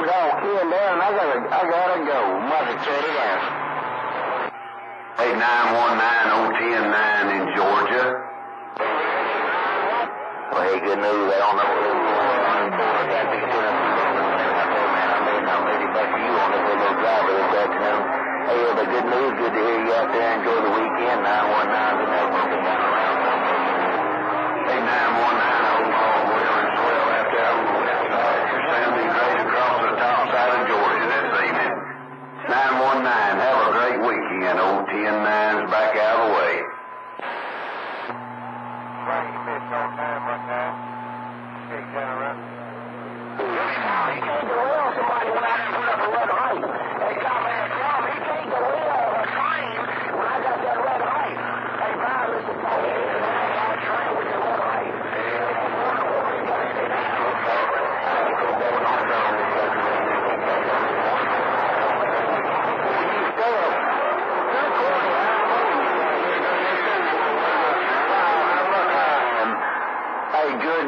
goes off here and there, and I gotta go. Mother said it out. 8919010 in Georgia. Well, hey, good news. I don't know what I got to get up you on the little driver this afternoon. Hey, but good news. Good to hear you out there. Enjoy the weekend. 919's in that broken down around. 919-012 after your family great across the top side of Georgia this evening. 919, have a great weekend. Old 10-9's back out of the way. Good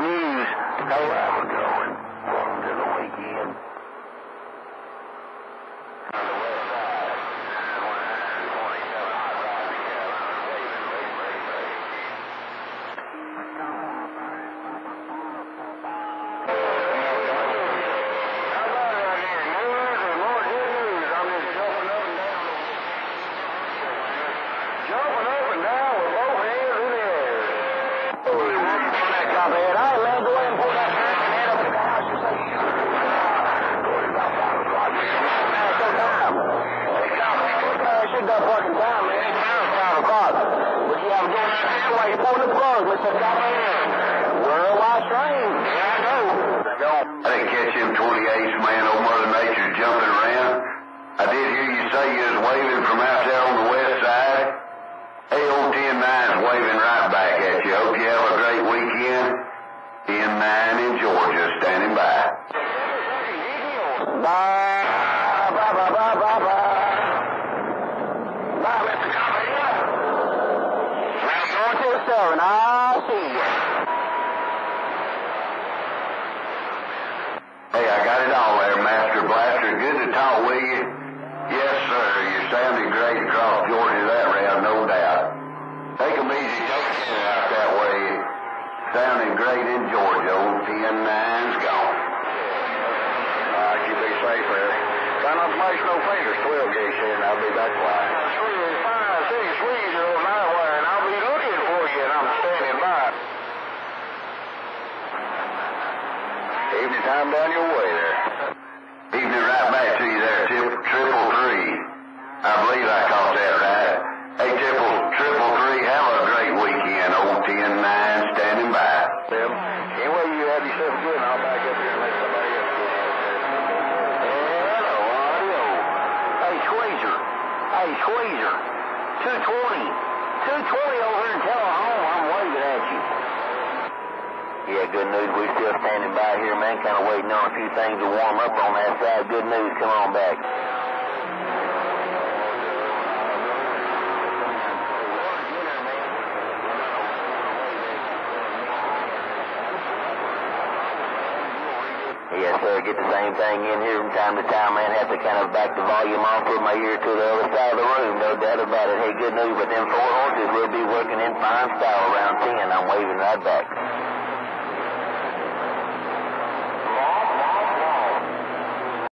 news, but them four horses will be working in fine style around 10. I'm waving right back.